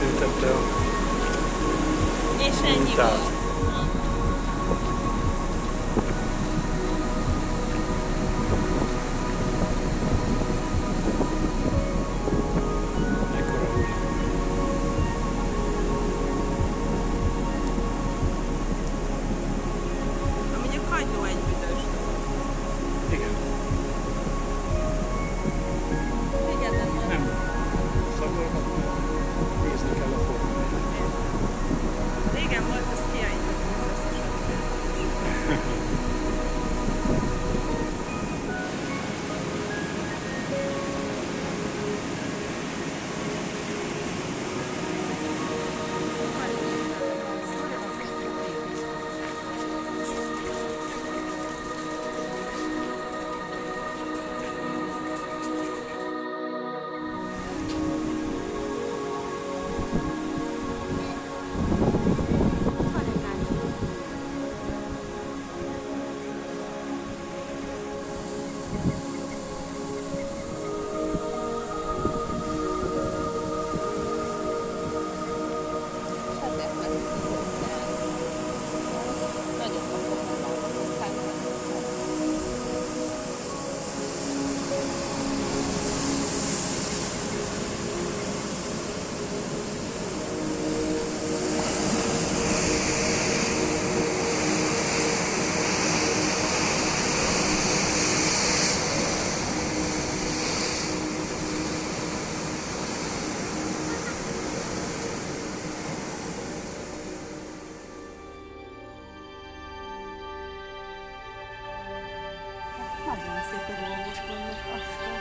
Jöttem. És ennyi volt. Nagyon szép irányos vannak aztán.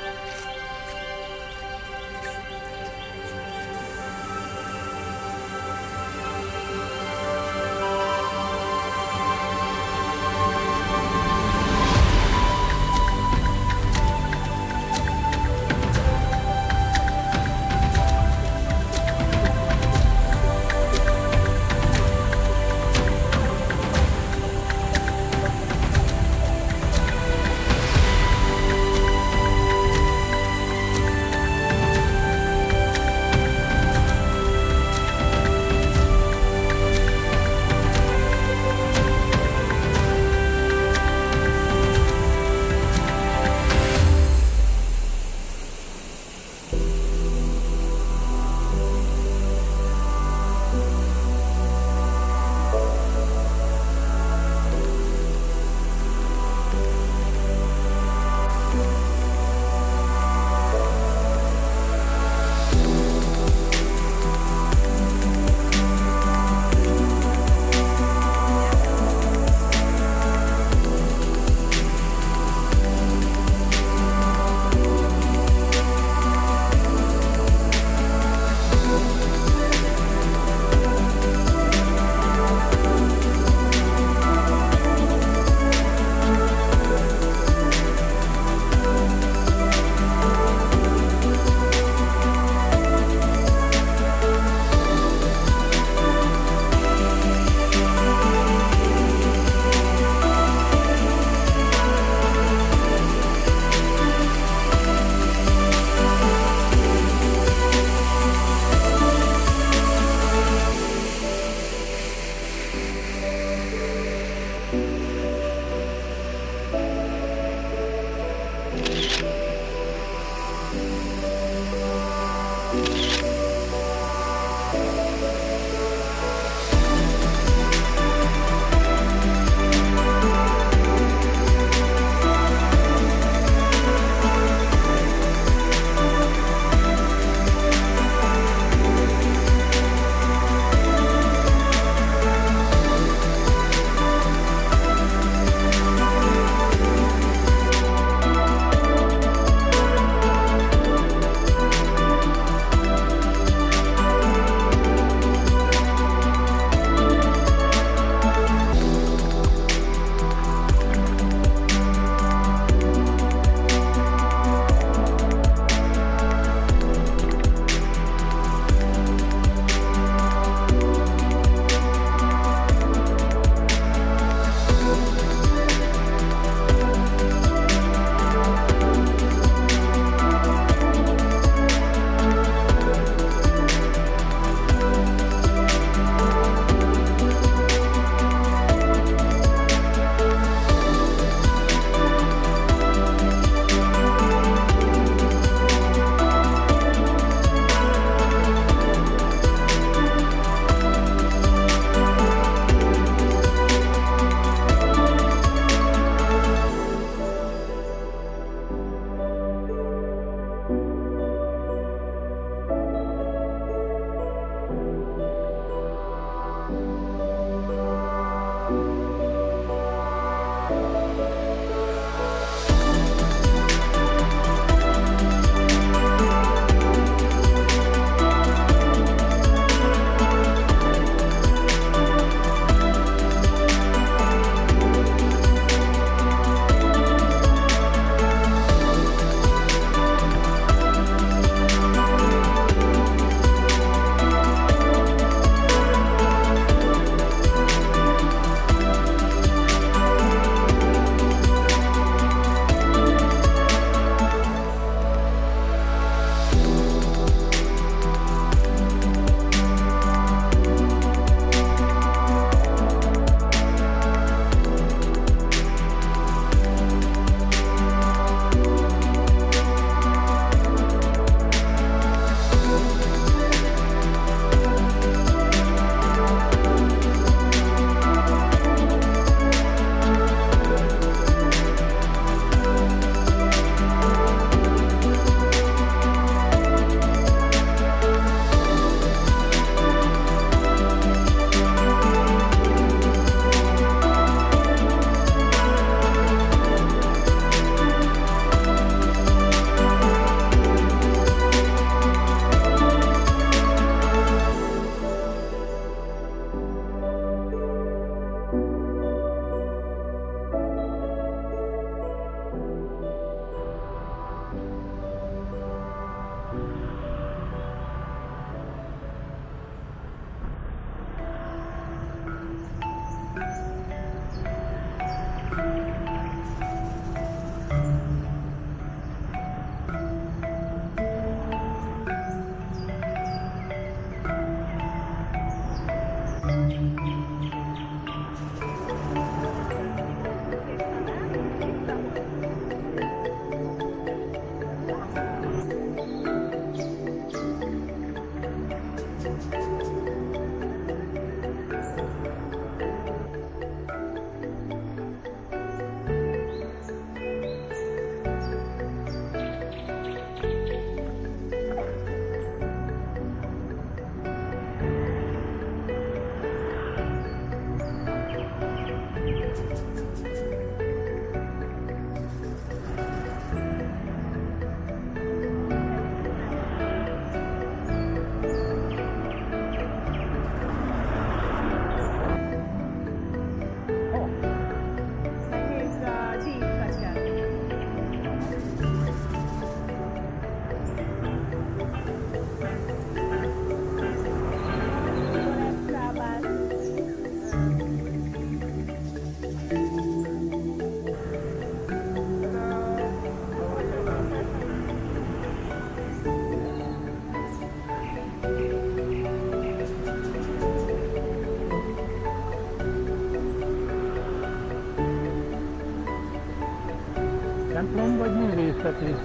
templomba, vagy mi részleti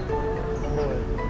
volt?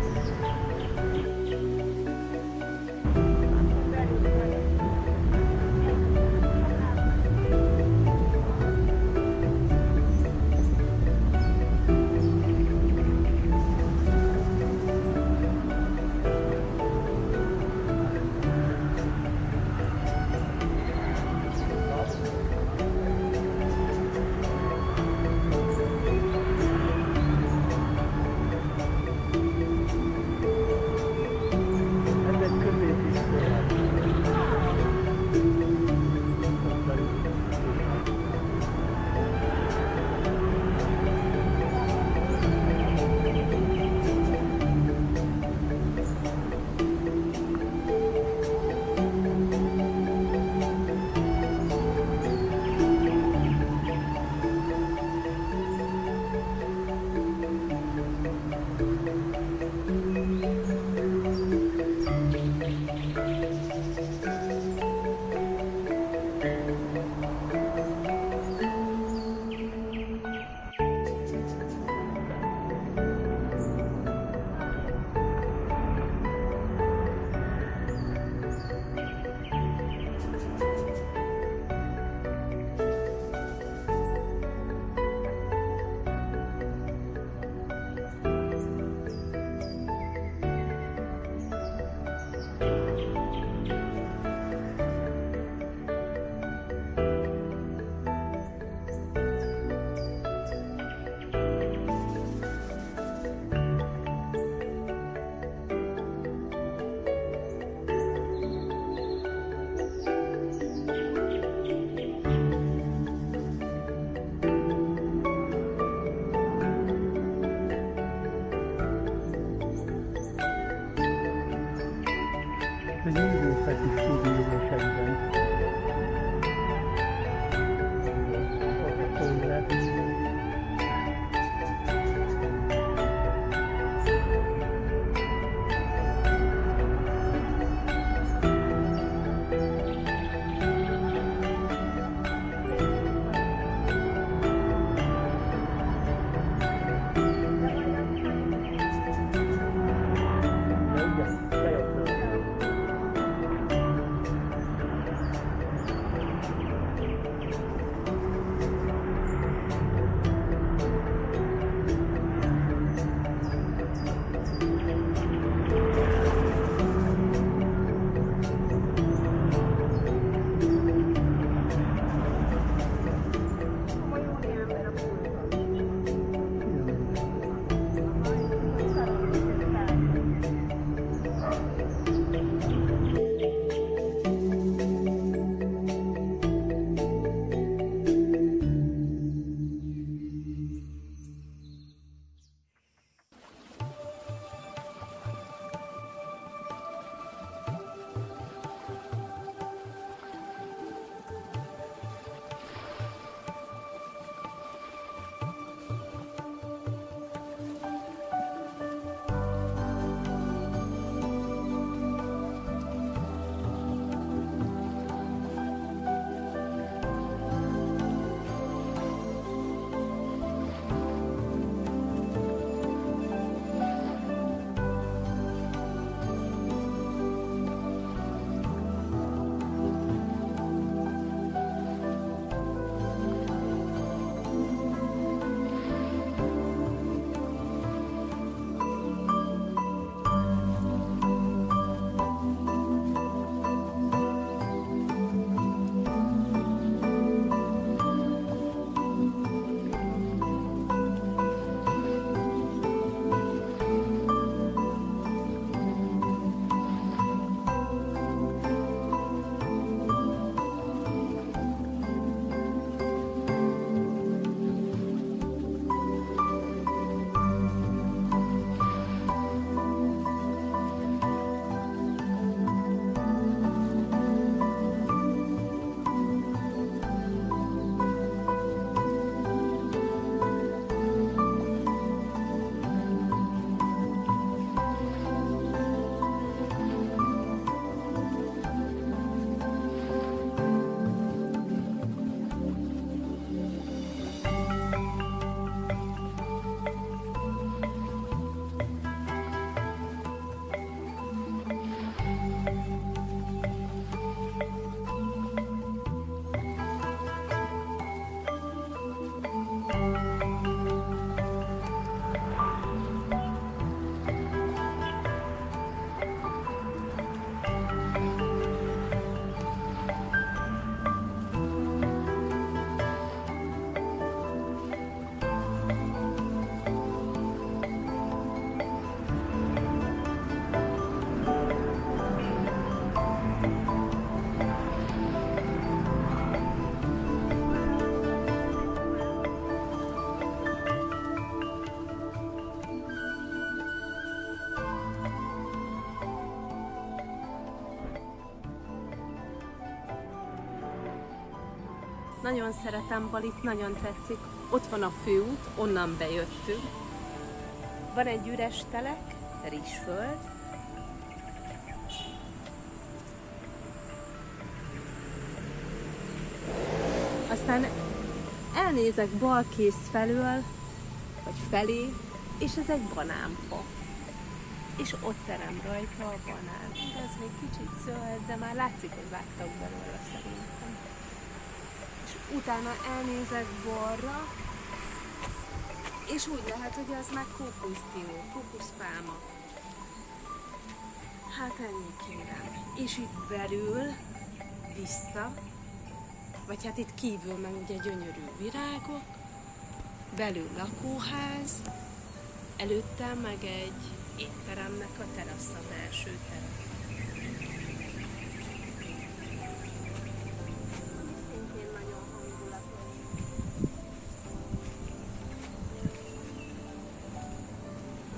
Nagyon szeretem Balit, nagyon tetszik. Ott van a főút, onnan bejöttünk. Van egy üres telek, rizsföld. Aztán elnézek balkész felől, vagy felé, és ez egy banánfa. És ott terem rajta a banán. De ez még kicsit zöld, de már látszik, hogy vágtak belőle szerintem. És utána elnézek balra, és úgy lehet, hogy az már kókuszdió, kókuszpálma. Hát ennyi, kérem. És itt belül, vissza, vagy hát itt kívül meg ugye gyönyörű virágok, belül lakóház, előttem meg egy étteremnek a terasza, belső terasza.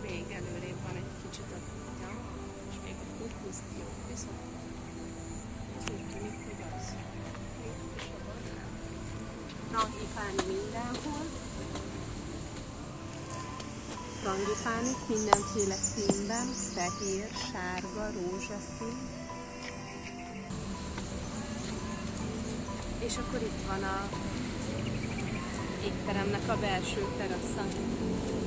Még előrébb van egy kicsit a kutya, és még a kókuszdió, viszont ez úgy tűnik, hogy az. Frangipán mindenhol. Frangipánok mindenféle színben, fehér, sárga, rózsaszín. És akkor itt van a étteremnek a belső terasza.